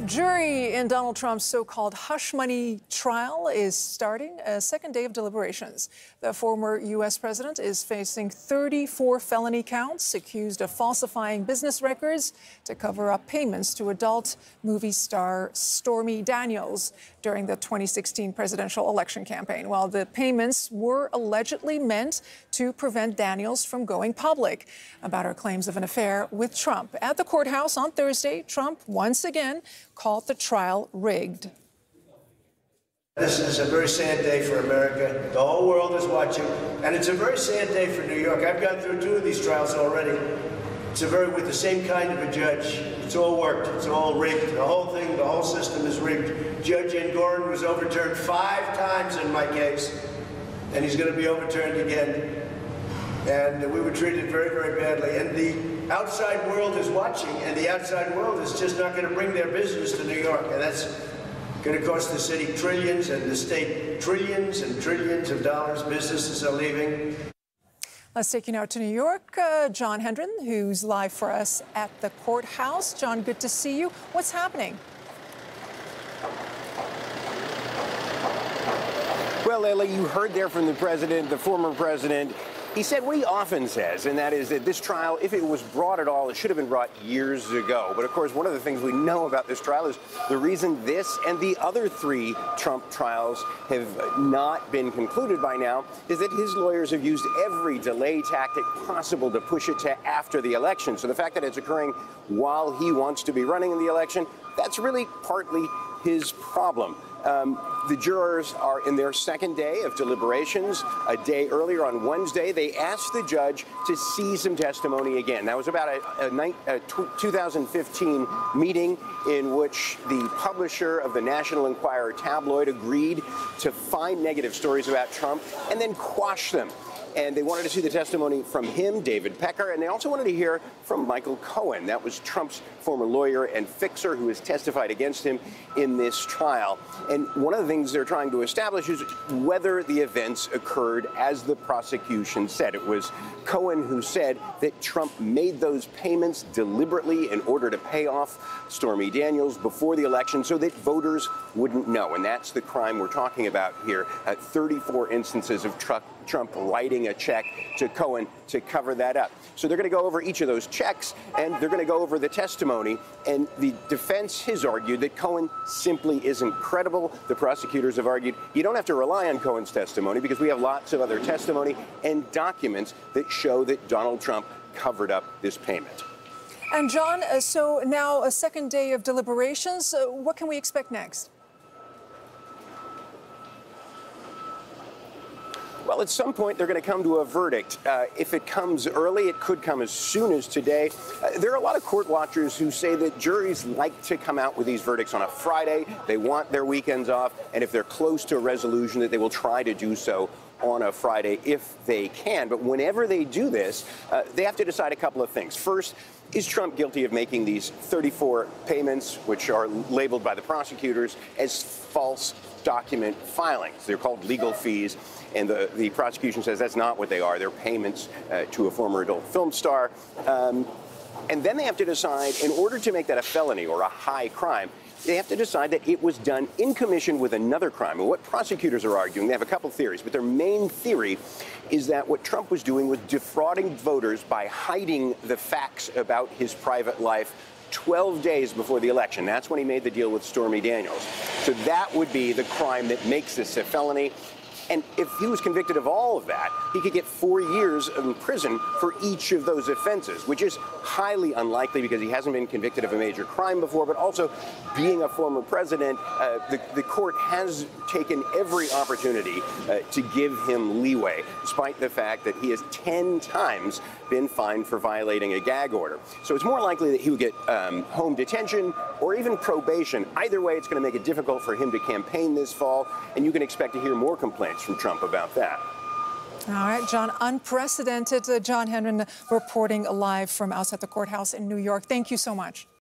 The jury in Donald Trump's so-called hush money trial is starting a second day of deliberations. The former U.S. president is facing 34 felony counts accused of falsifying business records to cover up payments to adult movie star Stormy Daniels during the 2016 presidential election campaign. While the payments were allegedly meant to prevent Daniels from going public about her claims of an affair with Trump. At the courthouse on Thursday, Trump once again called the trial rigged. This is a very sad day for America. The whole world is watching, and it's a very sad day for New York. I've gone through two of these trials already. It's a very, with the same kind of a judge. It's all worked. It's all rigged. The whole thing, the whole system is rigged. Judge Engoron was overturned 5 times in my case, and he's going to be overturned again. And we were treated very, very badly. And the outside world is watching, and the outside world is just not going to bring their business to New York. And that's going to cost the city trillions and the state trillions and trillions of dollars. Businesses are leaving. Let's take you now to New York. John Hendren, who's live for us at the courthouse. John, good to see you. What's happening? Well, Leila, you heard there from the president, the former president. He said what he often says, and that is that this trial, if it was brought at all, it should have been brought years ago. But, of course, one of the things we know about this trial is the reason this and the other 3 Trump trials have not been concluded by now is that his lawyers have used every delay tactic possible to push it to after the election. So the fact that it's occurring while he wants to be running in the election, that's really partly his problem. The jurors are in their second day of deliberations. A day earlier on Wednesday, they asked the judge to see some testimony again. That was about a 2015 meeting in which the publisher of the National Enquirer tabloid agreed to find negative stories about Trump and then quash them. And they wanted to see the testimony from him, David Pecker, and they also wanted to hear from Michael Cohen. That was Trump's former lawyer and fixer who has testified against him in this trial. And one of the things they're trying to establish is whether the events occurred as the prosecution said. It was Cohen who said that Trump made those payments deliberately in order to pay off Stormy Daniels before the election so that voters wouldn't know. And that's the crime we're talking about here, 34 instances of Trump writing a check to Cohen to cover that up. So they're going to go over each of those checks, and they're going to go over the testimony. And the defense has argued that Cohen simply isn't credible. The prosecutors have argued you don't have to rely on Cohen's testimony because we have lots of other testimony and documents that show that Donald Trump covered up this payment. And, John, so now a second day of deliberations. What can we expect next? Well, at some point, they're going to come to a verdict. If it comes early, it could come as soon as today. There are a lot of court watchers who say that juries like to come out with these verdicts on a Friday. They want their weekends off, and if they're close to a resolution, that they will try to do so on a Friday if they can. But whenever they do this, they have to decide a couple of things. First, is Trump guilty of making these 34 payments, which are labeled by the prosecutors as false document filings? They're called legal fees, and the prosecution says that's not what they are. They're payments to a former adult film star. And then they have to decide, in order to make that a felony or a high crime, they have to decide that it was done in commission with another crime. And what prosecutors are arguing, they have a couple theories, but their main theory is that what Trump was doing was defrauding voters by hiding the facts about his private life 12 days before the election. That's when he made the deal with Stormy Daniels. So that would be the crime that makes this a felony. And if he was convicted of all of that, he could get 4 years in prison for each of those offenses, which is highly unlikely because he hasn't been convicted of a major crime before. But also, being a former president, the court has taken every opportunity to give him leeway, despite the fact that he has 10 times been fined for violating a gag order. So it's more likely that he would get home detention or even probation. Either way, it's going to make it difficult for him to campaign this fall, and you can expect to hear more complaints from Trump about that. All right, John, unprecedented. John Hendren reporting live from outside the courthouse in New York. Thank you so much.